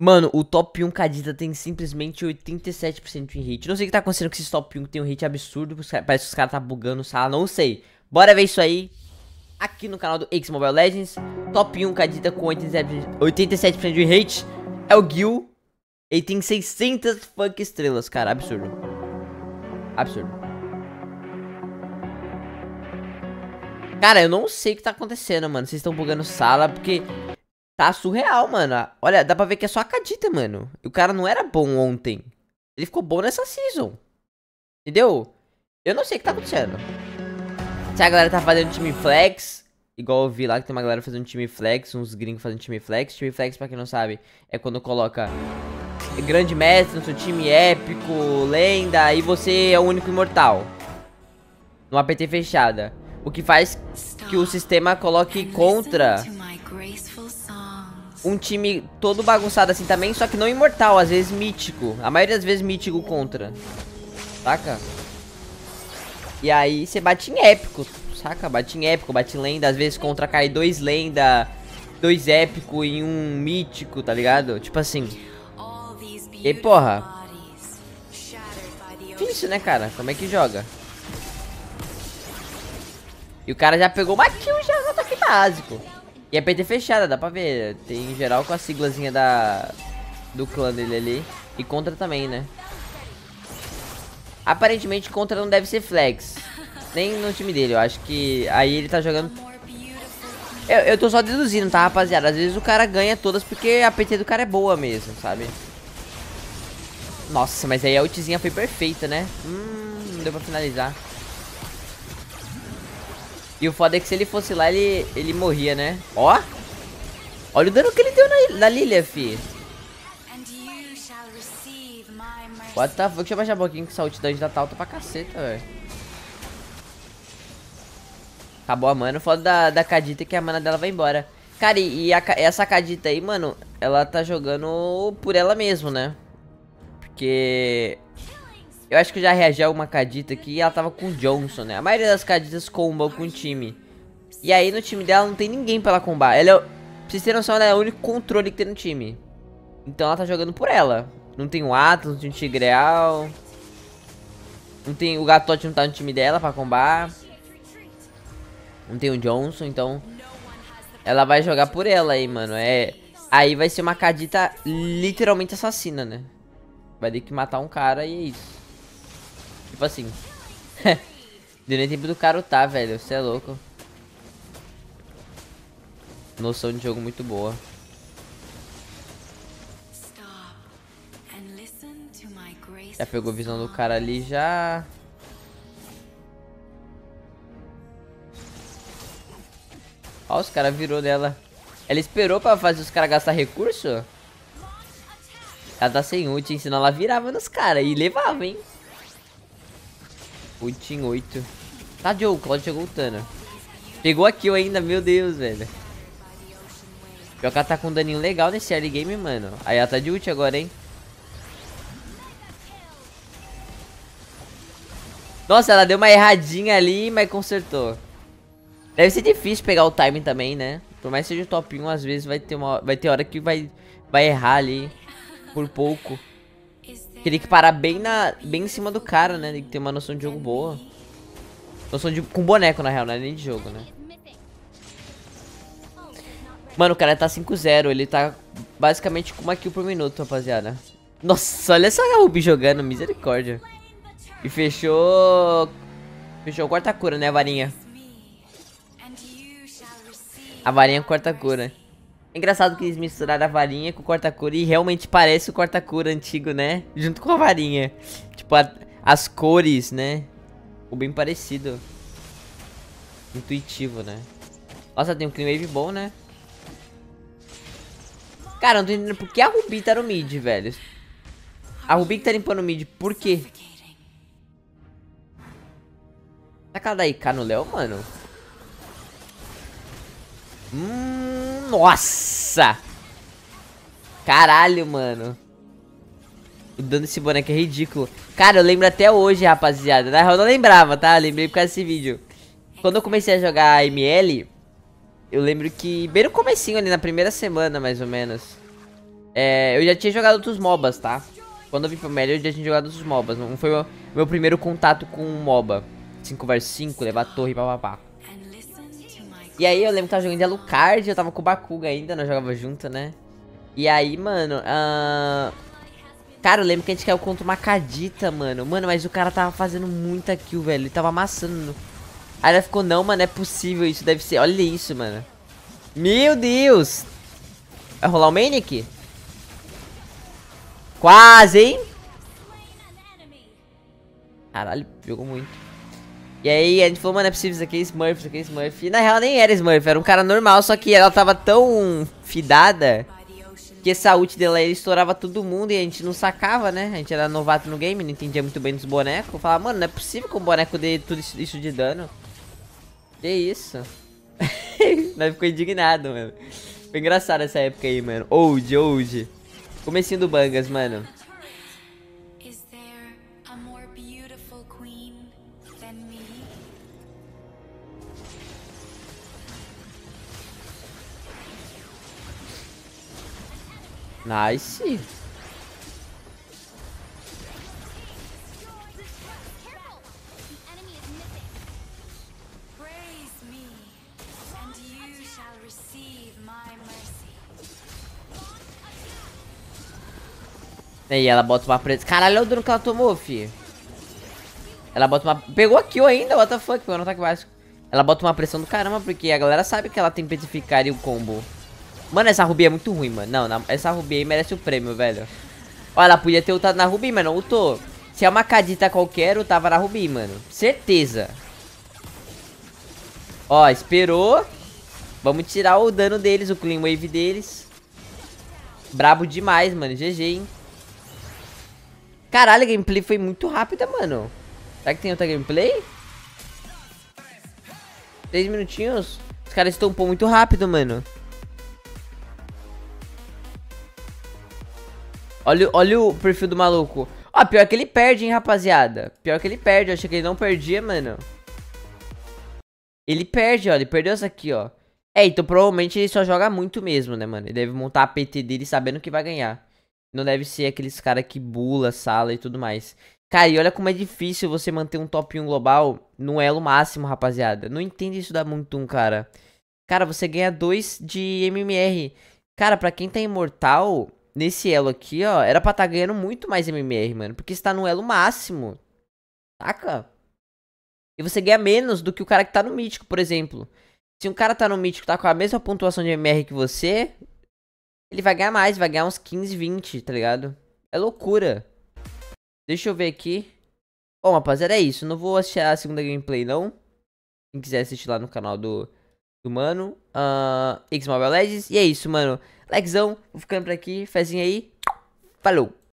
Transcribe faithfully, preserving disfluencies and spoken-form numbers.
Mano, o top um Kadita tem simplesmente oitenta e sete por cento em hit. Não sei o que tá acontecendo com esses top um, que tem um hit absurdo. Parece que os caras tá bugando sala, não sei. Bora ver isso aí aqui no canal do X Mobile Legends. Top um Kadita com oitenta e sete por cento de hit. É o Gil. Ele tem seiscentas funk estrelas, cara. Absurdo. Absurdo. Cara, eu não sei o que tá acontecendo, mano. Vocês estão bugando sala porque... tá surreal, mano. Olha, dá pra ver que é só a Kadita, mano. O cara não era bom ontem. Ele ficou bom nessa season. Entendeu? Eu não sei o que tá acontecendo. Se a galera tá fazendo time flex, igual eu vi lá que tem uma galera fazendo time flex, uns gringos fazendo time flex. Time flex, pra quem não sabe, é quando coloca grande mestre no seu time, épico, lenda, e você é o único imortal. Numa P T fechada. O que faz que o sistema coloque contra... um time todo bagunçado assim também, só que não imortal, às vezes mítico. A maioria das vezes mítico contra. Saca? E aí você bate em épico, saca? Bate em épico, bate em lenda. Às vezes contra cai dois lenda, dois épico e um mítico, tá ligado? Tipo assim. E aí, porra. Difícil, né, cara? Como é que joga? E o cara já pegou uma kill já no ataque básico. E a P T fechada, dá pra ver. Tem em geral com a siglazinha da... do clã dele ali. E contra também, né? Aparentemente contra não deve ser flex. Nem no time dele, eu acho que... aí ele tá jogando... Eu, eu tô só deduzindo, tá, rapaziada? Às vezes o cara ganha todas porque a P T do cara é boa mesmo, sabe? Nossa, mas aí a ultizinha foi perfeita, né? Hum, não deu pra finalizar. E o foda é que se ele fosse lá, ele, ele morria, né? Ó! Olha o dano que ele deu na, na Lilia, fi. What the fuck? Deixa eu baixar um pouquinho que essa ult da gente tá alta pra caceta, velho. Acabou a mana. O foda da, da Kadita é que a mana dela vai embora. Cara, e a, essa Kadita aí, mano, ela tá jogando por ela mesma, né? Porque... eu acho que eu já reagi a uma Kadita que ela tava com o Johnson, né? A maioria das Kaditas comba com o time. E aí no time dela não tem ninguém pra ela combar. Ela é... pra vocês terem noção, ela é o único controle que tem no time. Então ela tá jogando por ela. Não tem o Atlas, não tem o Tigreal. Não tem... o Gatote não tá no time dela pra combar. Não tem o Johnson, então... ela vai jogar por ela aí, mano. É... aí vai ser uma Kadita literalmente assassina, né? Vai ter que matar um cara e é isso. Tipo assim. Deu nem tempo do cara tá, velho. Você é louco. Noção de jogo muito boa. Já pegou a visão do cara ali já. Ó, os caras virou nela. Ela esperou pra fazer os caras gastar recurso? Ela tá sem ult, senão ela virava nos caras e levava, hein? oito em oito. Tá, Joe, o Claudio chegou o Thano. Pegou a kill ainda, meu Deus, velho. Pior que ela tá com um daninho legal nesse early game, mano. Aí ela tá de ult agora, hein. Nossa, ela deu uma erradinha ali, mas consertou. Deve ser difícil pegar o timing também, né? Por mais que seja o top um, às vezes vai ter, uma, vai ter hora que vai, vai errar ali. Por pouco. Teria que parar bem, na, bem em cima do cara, né? Tem que ter uma noção de jogo boa. Noção de... com boneco, na real, não é nem de jogo, né? Mano, o cara tá cinco a zero. Ele tá basicamente com uma kill por minuto, rapaziada. Nossa, olha essa Ubi jogando. Misericórdia. E fechou... fechou quarta cura, né, a varinha? A varinha corta a cura. É engraçado que eles misturaram a varinha com o corta-cura e realmente parece o corta-cura antigo, né? Junto com a varinha. Tipo, a, as cores, né? Ficou bem parecido. Intuitivo, né? Nossa, tem um clean wave bom, né? Cara, eu não tô entendendo por que a Rubi tá no mid, velho. A Rubi que tá limpando o mid, por quê? Tá cada I K no Léo, mano? Hum... Nossa! Caralho, mano. O dano desse boneco é ridículo. Cara, eu lembro até hoje, rapaziada. Na real, eu não lembrava, tá? Eu lembrei por causa desse vídeo. Quando eu comecei a jogar M L, eu lembro que... bem no comecinho ali, na primeira semana, mais ou menos. É, eu já tinha jogado outros mobas, tá? Quando eu vim pra Melee, eu já tinha jogado outros mobas. Não foi o meu primeiro contato com um moba. cinco versus cinco, levar a torre, papapá. E aí eu lembro que tava jogando de Alucard, eu tava com o Bakuga ainda, nós jogava junto, né? E aí, mano, uh... cara, eu lembro que a gente caiu contra uma Kadita, mano. Mano, mas o cara tava fazendo muita kill, velho, ele tava amassando. Aí ela ficou, não, mano, é possível isso, deve ser, olha isso, mano. Meu Deus! Vai rolar o Manic? Quase, hein? Caralho, jogou muito. E aí a gente falou, mano, é possível isso aqui, Smurf, isso aqui, Smurf. E na real nem era Smurf, era um cara normal, só que ela tava tão fidada que essa ult dela aí estourava todo mundo e a gente não sacava, né? A gente era novato no game, não entendia muito bem dos bonecos. Eu falava, mano, não é possível que um boneco dê tudo isso de dano. Que isso? Nós ficou indignado, mano. Foi engraçado essa época aí, mano. Old, old. Comecinho do Bangas, mano. Nice. E aí ela bota uma presa. Caralho, olha o dano que ela tomou, fi. Ela bota uma... Pegou a kill ainda, what the fuck, mano, tá aqui baixo. Ela bota uma pressão do caramba, porque a galera sabe que ela tem petrificar e o combo. Mano, essa Rubi é muito ruim, mano. Não, não, essa Rubi aí merece o prêmio, velho. Olha, ela podia ter ultado na Rubi, mano. Ultou. Se é uma Kadita qualquer, ultava na Rubi, mano. Certeza. Ó, esperou. Vamos tirar o dano deles, o clean wave deles. Brabo demais, mano. G G, hein. Caralho, a gameplay foi muito rápida, mano. Será que tem outra gameplay? Três minutinhos. Os caras estompou muito rápido, mano. Olha, olha o perfil do maluco. Ó, pior que ele perde, hein, rapaziada. Pior que ele perde, eu achei que ele não perdia, mano. Ele perde, ó, ele perdeu essa aqui, ó. É, então provavelmente ele só joga muito mesmo, né, mano. Ele deve montar a P T dele sabendo que vai ganhar. Não deve ser aqueles cara que bula, sala e tudo mais. Cara, e olha como é difícil você manter um top um global no elo máximo, rapaziada. Não entende isso da MoonToon, cara. Cara, você ganha dois de M M R. Cara, pra quem tá imortal... Nesse elo aqui, ó, era pra tá ganhando muito mais M M R, mano. Porque você tá no elo máximo. Saca? E você ganha menos do que o cara que tá no mítico, por exemplo. Se um cara tá no mítico, tá com a mesma pontuação de M M R que você, ele vai ganhar mais, vai ganhar uns quinze, vinte, tá ligado? É loucura. Deixa eu ver aqui. Bom, rapaziada, é isso. Não vou assistir a segunda gameplay, não. Quem quiser assistir lá no canal do... do mano, uh, X Mobile Legends. E é isso, mano. Likezão, vou ficando por aqui. Fezinha aí. Falou!